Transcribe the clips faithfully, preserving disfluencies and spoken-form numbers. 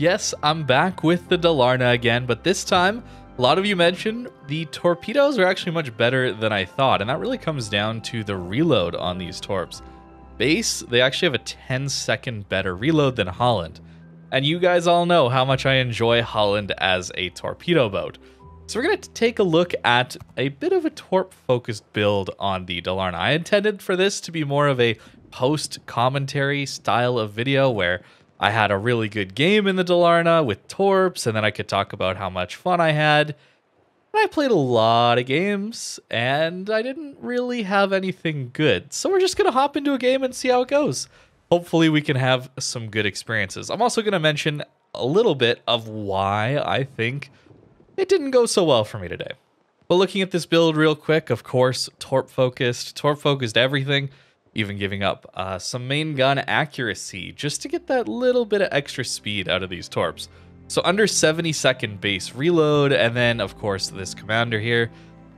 Yes, I'm back with the Dalarna again, but this time, a lot of you mentioned the torpedoes are actually much better than I thought, and that really comes down to the reload on these Torps. Base, they actually have a ten second better reload than Halland, and you guys all know how much I enjoy Halland as a torpedo boat. So we're going to take a look at a bit of a Torp-focused build on the Dalarna. I intended for this to be more of a post-commentary style of video where I had a really good game in the Dalarna with Torps, and then I could talk about how much fun I had. And I played a lot of games, and I didn't really have anything good. So we're just going to hop into a game and see how it goes. Hopefully we can have some good experiences. I'm also going to mention a little bit of why I think it didn't go so well for me today. But looking at this build real quick, of course, Torp-focused, Torp-focused everything. Even giving up uh, some main gun accuracy just to get that little bit of extra speed out of these Torps. So under seventy second base reload, and then of course this commander here.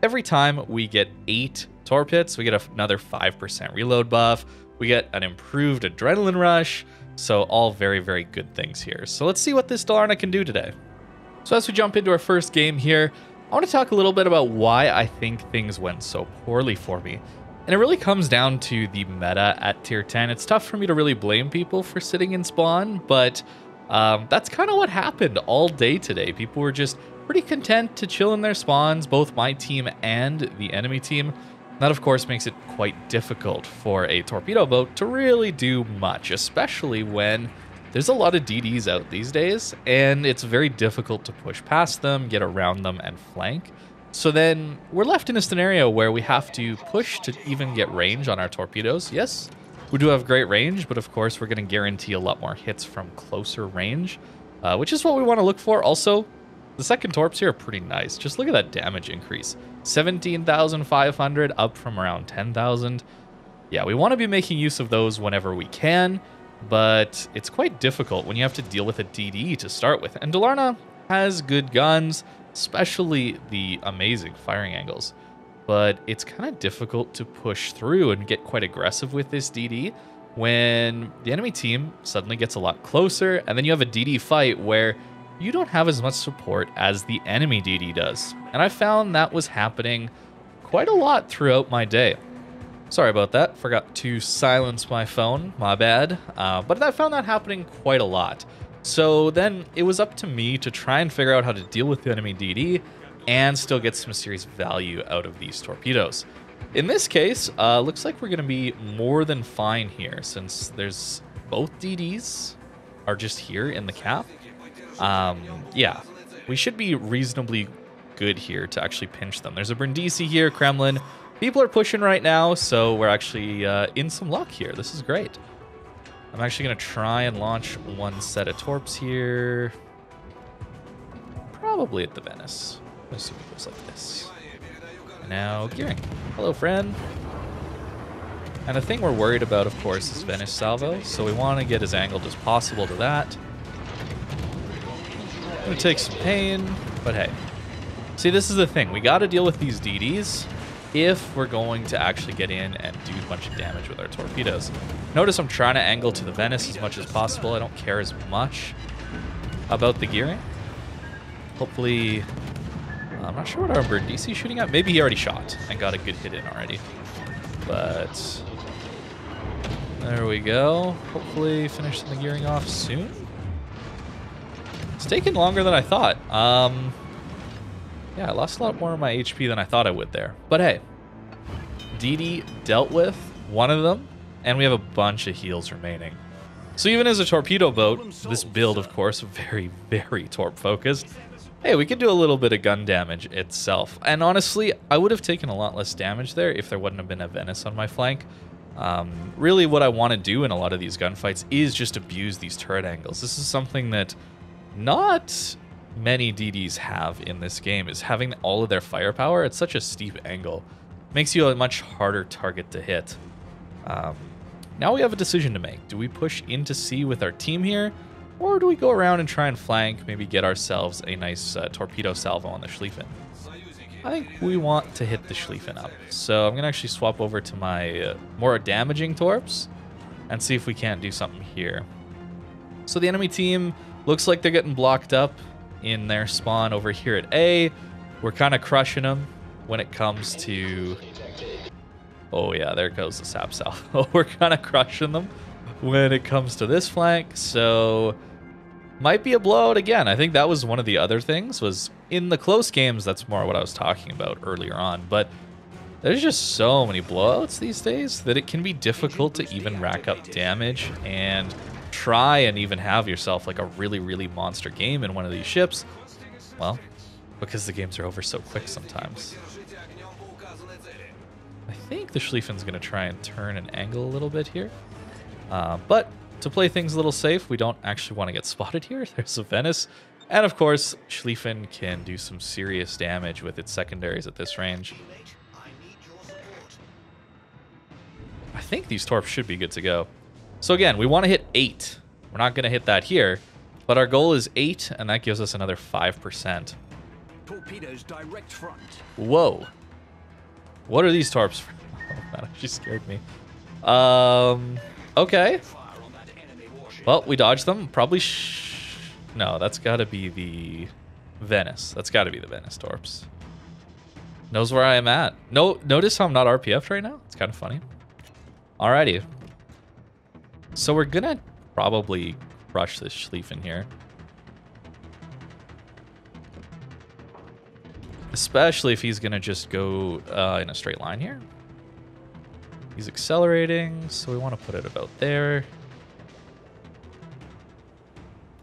Every time we get eight Torp hits, we get another five percent reload buff. We get an improved adrenaline rush. So all very, very good things here. So let's see what this Dalarna can do today. So as we jump into our first game here, I want to talk a little bit about why I think things went so poorly for me. And it really comes down to the meta at tier ten. It's tough for me to really blame people for sitting in spawn, but um, that's kind of what happened all day today. People were just pretty content to chill in their spawns, both my team and the enemy team. That, of course, makes it quite difficult for a torpedo boat to really do much, especially when there's a lot of D Ds out these days, and it's very difficult to push past them, get around them, and flank. So then we're left in a scenario where we have to push to even get range on our torpedoes. Yes, we do have great range, but of course we're going to guarantee a lot more hits from closer range, uh, which is what we want to look for. Also, the second Torps here are pretty nice. Just look at that damage increase. seventeen thousand five hundred up from around ten thousand. Yeah, we want to be making use of those whenever we can, but it's quite difficult when you have to deal with a D D to start with. And Dalarna has good guns, especially the amazing firing angles, but it's kind of difficult to push through and get quite aggressive with this D D when the enemy team suddenly gets a lot closer, and then you have a D D fight where you don't have as much support as the enemy D D does. And I found that was happening quite a lot throughout my day. Sorry about that, forgot to silence my phone, my bad, uh, but I found that happening quite a lot. So then it was up to me to try and figure out how to deal with the enemy D D and still get some serious value out of these torpedoes. In this case, uh, looks like we're going to be more than fine here, since there's both D Ds are just here in the cap. Um, yeah, we should be reasonably good here to actually pinch them. There's a Brindisi here, Kremlin. People are pushing right now, so we're actually uh, in some luck here. This is great. I'm actually going to try and launch one set of Torps here. Probably at the Venice. Let's see what it goes like this. And now, Gearing. Hello, friend. And the thing we're worried about, of course, is Venice salvo. So we want to get as angled as possible to that. I'm going to take some pain. But hey. See, this is the thing. We got to deal with these D Ds if we're going to actually get in and do a bunch of damage with our torpedoes. Notice I'm trying to angle to the Venice as much as possible. I don't care as much about the Gearing. Hopefully, I'm not sure what our Brindisi is shooting at. Maybe he already shot and got a good hit in already. But there we go. Hopefully finish the Gearing off soon. It's taking longer than I thought. Um... Yeah, I lost a lot more of my H P than I thought I would there. But hey, D D dealt with one of them, and we have a bunch of heals remaining. So even as a torpedo boat, this build, of course, very, very torp-focused. Hey, we could do a little bit of gun damage itself. And honestly, I would have taken a lot less damage there if there wouldn't have been a Venice on my flank. Um, really, what I want to do in a lot of these gunfights is just abuse these turret angles. This is something that not many D Ds have in this game, is having all of their firepower at such a steep angle. Makes you a much harder target to hit. Um, now we have a decision to make. Do we push into C with our team here, or do we go around and try and flank, maybe get ourselves a nice uh, torpedo salvo on the Schlieffen? I think we want to hit the Schlieffen up, so I'm going to actually swap over to my uh, more damaging Torps and see if we can't do something here. So the enemy team Looks like they're getting blocked up in their spawn over here at A. We're kind of crushing them when it comes to... Oh yeah, there goes the sap south. We're kind of crushing them when it comes to this flank, so... Might be a blowout again. I think that was one of the other things, was in the close games, that's more what I was talking about earlier on, but there's just so many blowouts these days that it can be difficult to even rack up damage and try and even have yourself like a really, really monster game in one of these ships. Well, because the games are over so quick sometimes. I think the Schlieffen's going to try and turn an angle a little bit here, uh, but... to play things a little safe, we don't actually want to get spotted here. There's a Venice. And of course, Schlieffen can do some serious damage with its secondaries at this range. I think these Torps should be good to go. So again, we want to hit eight. We're not going to hit that here, but our goal is eight, and that gives us another five percent. Torpedoes direct front. Whoa. What are these Torps? Oh, that actually scared me. Um, okay. Well, we dodged them. Probably sh... No, that's got to be the Venice. That's got to be the Venice Torps. Knows where I am at. No, notice how I'm not R P F'd right now? It's kind of funny. Alrighty. So we're going to probably crush this Schlieffen here. Especially if he's going to just go uh, in a straight line here. He's accelerating, so we want to put it about there.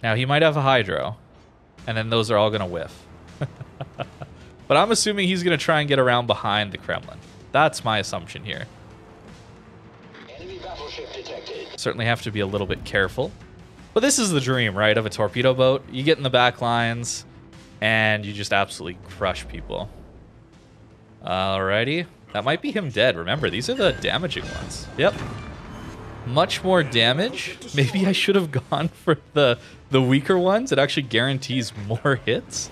Now, he might have a hydro, and then those are all going to whiff. But I'm assuming he's going to try and get around behind the Kremlin. That's my assumption here. Enemy battleship detected. Certainly have to be a little bit careful. But this is the dream, right, of a torpedo boat. You get in the back lines, and you just absolutely crush people. Alrighty. That might be him dead. Remember, these are the damaging ones. Yep. Much more damage. Maybe I should have gone for the the weaker ones. It actually guarantees more hits.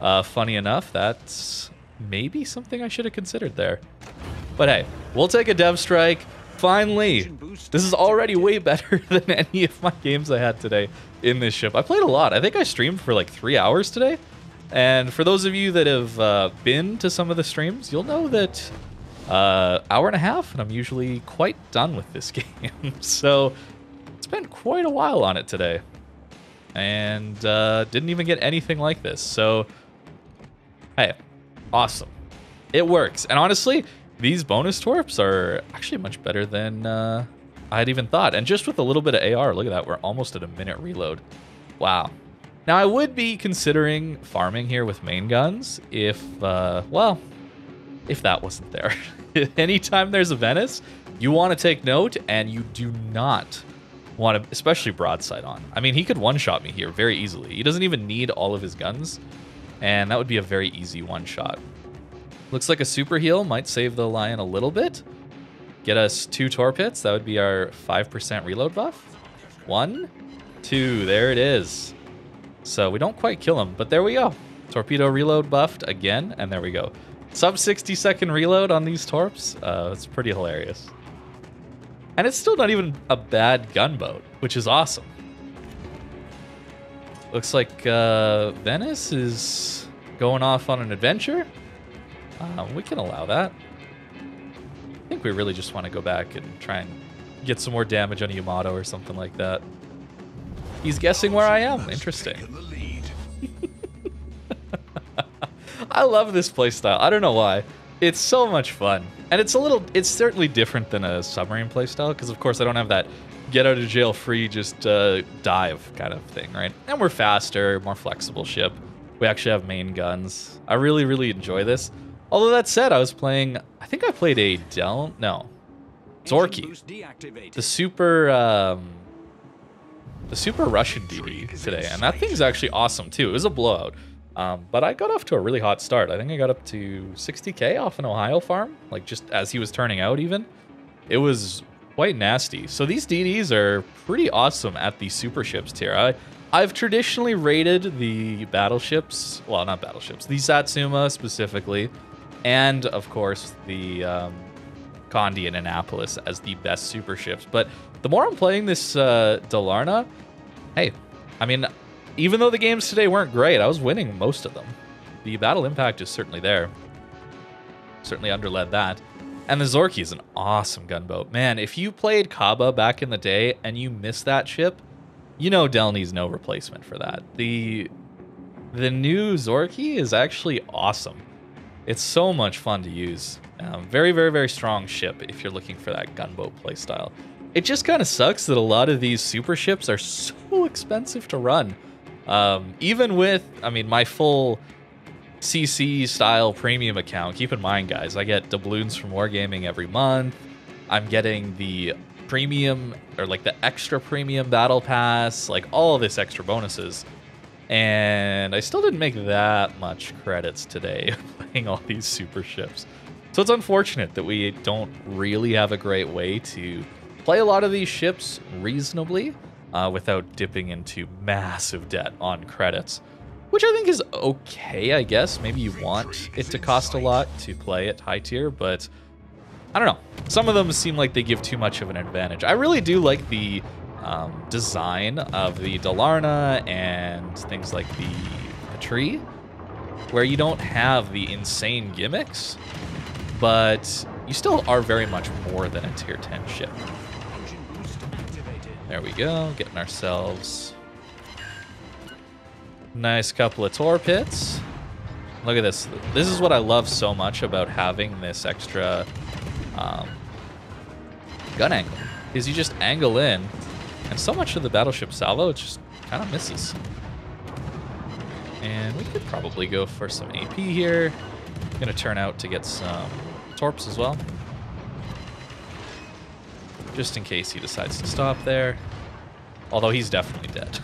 Uh, funny enough, that's maybe something I should have considered there. But hey, we'll take a dev strike. Finally, this is already way better than any of my games I had today in this ship. I played a lot. I think I streamed for like three hours today. And for those of you that have uh, been to some of the streams, you'll know that... Uh, hour and a half, and I'm usually quite done with this game. So, spent quite a while on it today. And uh, didn't even get anything like this. So, hey, awesome. It works. And honestly, these bonus torps are actually much better than uh, I had even thought. And just with a little bit of A R, look at that. We're almost at a minute reload. Wow. Now, I would be considering farming here with main guns if, uh, well... if that wasn't there. Anytime there's a Venice, you want to take note, and you do not want to, especially broadside on. I mean, he could one-shot me here very easily. He doesn't even need all of his guns, and that would be a very easy one-shot. Looks like a super heal might save the Lion a little bit. Get us two torp hits. That would be our five percent reload buff. One, two, there it is. So we don't quite kill him, but there we go. Torpedo reload buffed again, and there we go. Sub sixty second reload on these torps. Uh, it's pretty hilarious. And it's still not even a bad gunboat, which is awesome. Looks like uh, Venice is going off on an adventure. Uh, we can allow that. I think we really just want to go back and try and get some more damage on Yamato or something like that. He's guessing where I am. Interesting. I love this playstyle. I don't know why. It's so much fun. And it's a little, it's certainly different than a submarine playstyle, because of course I don't have that get out of jail free, just uh, dive kind of thing, right? And we're faster, more flexible ship. We actually have main guns. I really, really enjoy this. Although that said, I was playing, I think I played a Del, no, Zorkiy. The super, um, the super Russian D D today. And that thing's actually awesome too. It was a blowout. Um, but I got off to a really hot start. I think I got up to sixty K off an Ohio farm, like just as he was turning out even. It was quite nasty. So these D Ds are pretty awesome at the super ships tier. I, I've traditionally rated the battleships, well, not battleships, the Satsuma specifically, and of course the um, Conde in Annapolis as the best super ships. But the more I'm playing this uh, Dalarna, hey, I mean... even though the games today weren't great, I was winning most of them. The battle impact is certainly there. Certainly underled that. And the Zorkiy is an awesome gunboat. Man, if you played Kaba back in the day and you missed that ship, you know Delny's no replacement for that. The the new Zorkiy is actually awesome. It's so much fun to use. Um, very, very, very strong ship if you're looking for that gunboat playstyle. It just kind of sucks that a lot of these super ships are so expensive to run. Um, even with, I mean, my full C C style premium account. Keep in mind, guys, I get doubloons from Wargaming every month. I'm getting the premium, or like the extra premium battle pass, like all this extra bonuses. And I still didn't make that much credits today playing all these super ships. So it's unfortunate that we don't really have a great way to play a lot of these ships reasonably uh, without dipping into massive debt on credits. Which I think is okay, I guess. Maybe you want it to cost a lot to play at high tier, but I don't know. Some of them seem like they give too much of an advantage. I really do like the um, design of the Dalarna and things like the, the tree, where you don't have the insane gimmicks, but you still are very much more than a tier ten ship. There we go, getting ourselves... nice couple of Torp hits. Look at this. This is what I love so much about having this extra um, gun angle, is you just angle in, and so much of the battleship salvo just kind of misses. And we could probably go for some A P here. Gonna turn out to get some Torps as well, just in case he decides to stop there. Although he's definitely dead.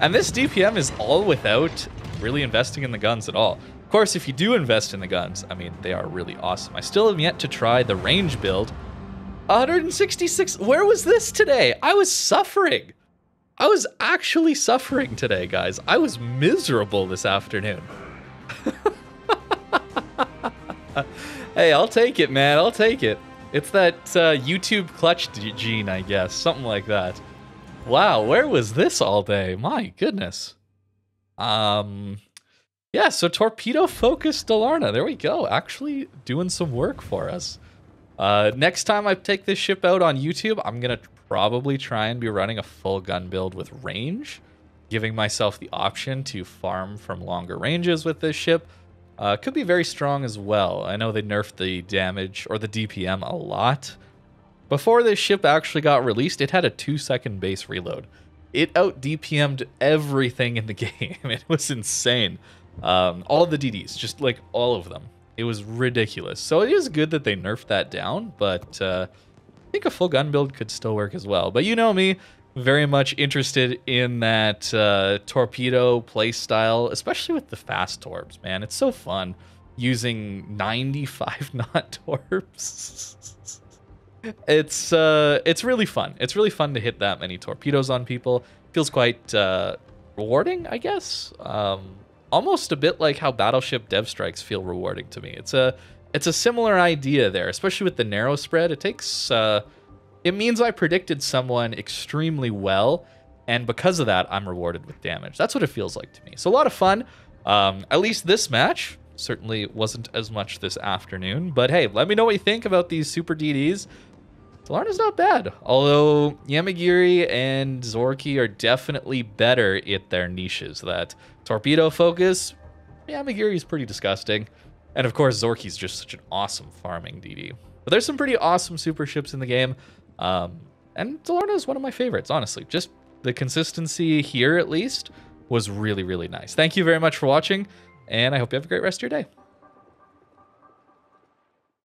And this D P M is all without really investing in the guns at all. Of course, if you do invest in the guns, I mean, they are really awesome. I still have yet to try the range build. one hundred sixty-six, where was this today? I was suffering. I was actually suffering today, guys. I was miserable this afternoon. Hey, I'll take it, man, I'll take it. It's that uh, YouTube clutch gene, I guess, something like that. Wow, where was this all day? My goodness. Um, yeah, so torpedo-focused Dalarna. There we go. Actually doing some work for us. Uh, next time I take this ship out on YouTube, I'm going to probably try and be running a full gun build with range, giving myself the option to farm from longer ranges with this ship. Uh, could be very strong as well. I know they nerfed the damage or the D P M a lot. Before this ship actually got released, it had a two-second base reload. It out D P M'd everything in the game. It was insane. Um, all of the D Ds, just like all of them. It was ridiculous. So it is good that they nerfed that down, but uh, I think a full gun build could still work as well. But you know me, very much interested in that uh, torpedo play style, especially with the fast torps, man. It's so fun using ninety-five knot torps. It's uh, it's really fun. It's really fun to hit that many torpedoes on people. Feels quite uh, rewarding, I guess. Um, almost a bit like how Battleship Dev Strikes feel rewarding to me. It's a it's a similar idea there, especially with the narrow spread. It takes uh, it means I predicted someone extremely well, and because of that, I'm rewarded with damage. That's what it feels like to me. So a lot of fun. Um, at least this match certainly wasn't as much this afternoon. But hey, let me know what you think about these super D Ds. Dalarna's not bad, although Yamagiri and Zorkiy are definitely better at their niches. That torpedo focus, Yamagiri is pretty disgusting. And of course, Zorki's just such an awesome farming D D. But there's some pretty awesome super ships in the game. Um, and Dalarna is one of my favorites, honestly. Just the consistency here, at least, was really, really nice. Thank you very much for watching, and I hope you have a great rest of your day.